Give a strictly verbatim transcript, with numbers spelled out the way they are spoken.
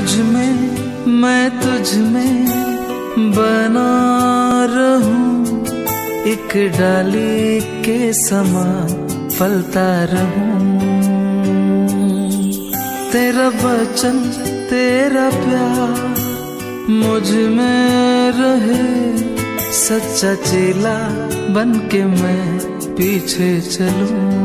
मुझ में मैं तुझ में बना रहूं, एक डाली के समान फलता रहूं। तेरा वचन तेरा प्यार मुझ में रहे, सच्चा चेला बन के मैं पीछे चलूं।